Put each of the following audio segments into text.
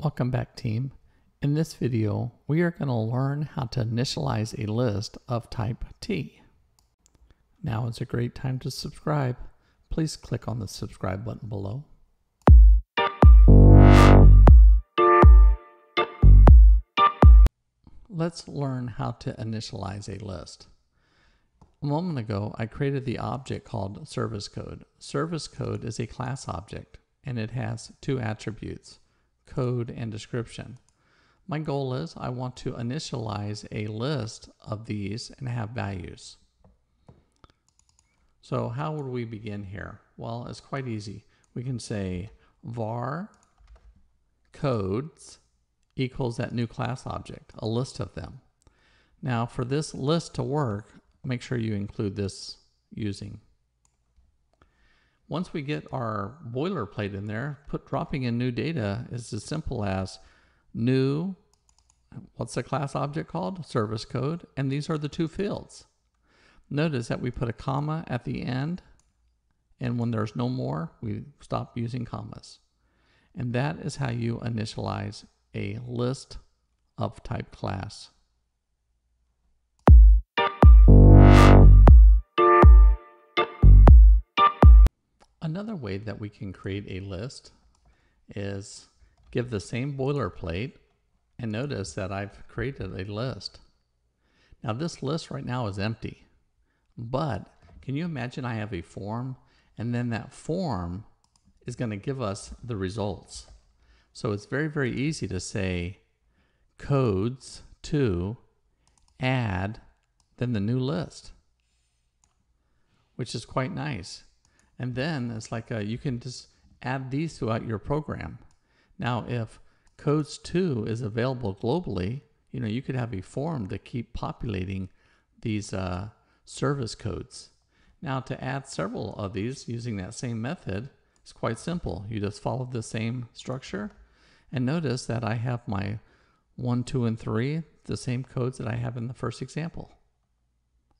Welcome back, team. In this video, we are going to learn how to initialize a list of type T. Now is a great time to subscribe. Please click on the subscribe button below. Let's learn how to initialize a list. A moment ago, I created the object called service code. Service code is a class object, and it has two attributes: code and description. My goal is I want to initialize a list of these and have values. So how would we begin here? Well, it's quite easy. We can say var codes equals that new class object, a list of them. Now for this list to work, make sure you include this using. Once we get our boilerplate in there, dropping in new data is as simple as new, what's the class object called? Service code, and these are the two fields. Notice that we put a comma at the end, and when there's no more, we stop using commas. And that is how you initialize a list of type class. Another way that we can create a list is give the same boilerplate, and notice that I've created a list. Now this list right now is empty, but can you imagine I have a form, and then that form is going to give us the results. So it's very, very easy to say codes to add then the new list, which is quite nice. And then it's like you can just add these throughout your program. Now, if codes2 is available globally, you know, you could have a form to keep populating these service codes. Now, to add several of these using that same method, it's quite simple. You just follow the same structure, and notice that I have my 1, 2, and 3, the same codes that I have in the first example,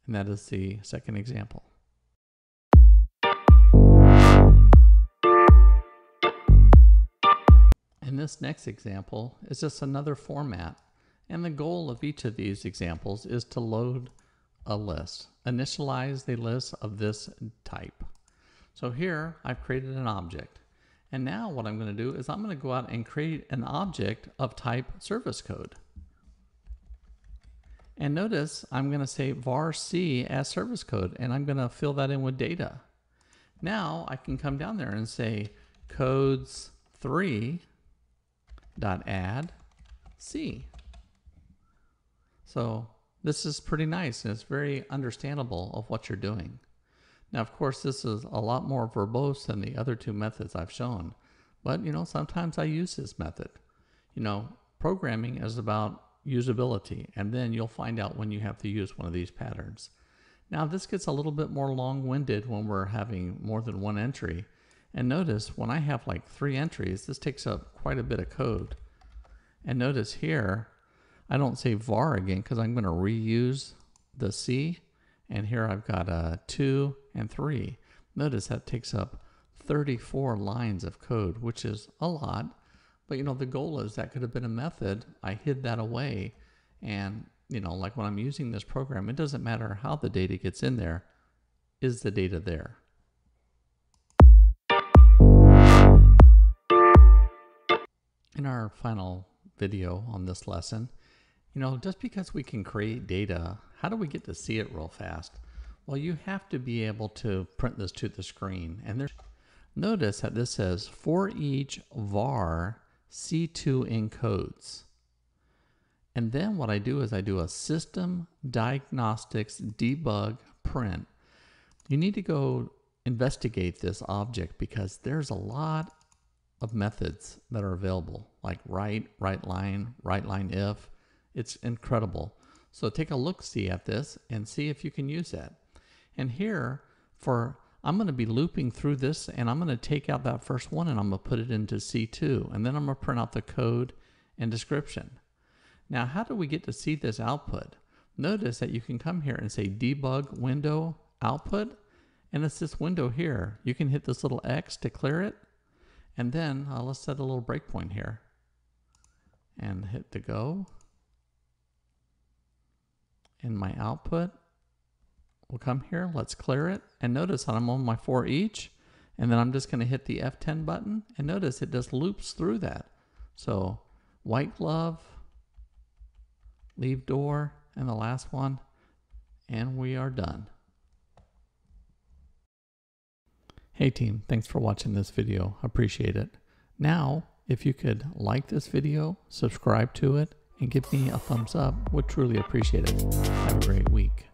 and that is the second example. This next example is just another format, and the goal of each of these examples is to load a list, initialize the list of this type. So here I've created an object, and now what I'm going to do is I'm going to go out and create an object of type service code. And notice I'm going to say var c as service code, and I'm going to fill that in with data. Now I can come down there and say codes3.add C. So this is pretty nice, and it's very understandable of what you're doing. Now, of course, this is a lot more verbose than the other two methods I've shown, but you know, sometimes I use this method. You know, programming is about usability, and then you'll find out when you have to use one of these patterns. Now, this gets a little bit more long-winded when we're having more than one entry. And notice when I have like 3 entries, this takes up quite a bit of code. And notice here, I don't say var again because I'm going to reuse the C. And here I've got 2 and 3. Notice that takes up 34 lines of code, which is a lot. But you know, the goal is that could have been a method. I hid that away. And you know, like when I'm using this program, it doesn't matter how the data gets in there. Is the data there? In our final video on this lesson, you know, just because we can create data, how do we get to see it real fast? Well, you have to be able to print this to the screen. And notice that this says for each var C2 encodes. And then what I do is I do a System.Diagnostics.Debug.Print. You need to go investigate this object because there's a lot of methods that are available, like write, write line if. It's incredible. So take a look-see at this and see if you can use that. And here, I'm going to be looping through this, and I'm going to take out that first one, and I'm going to put it into C2, and then I'm going to print out the code and description. Now, how do we get to see this output? Notice that you can come here and say debug window output, and it's this window here. You can hit this little X to clear it. And then let's set a little breakpoint here. and hit the go. And my output will come here. Let's clear it. And notice that I'm on my for each, and then I'm just going to hit the F10 button, and notice it just loops through that. So white glove, leave door, and the last one, and we are done. Hey team, thanks for watching this video. I appreciate it. Now, if you could like this video, subscribe to it, and give me a thumbs up, would truly appreciate it. Have a great week.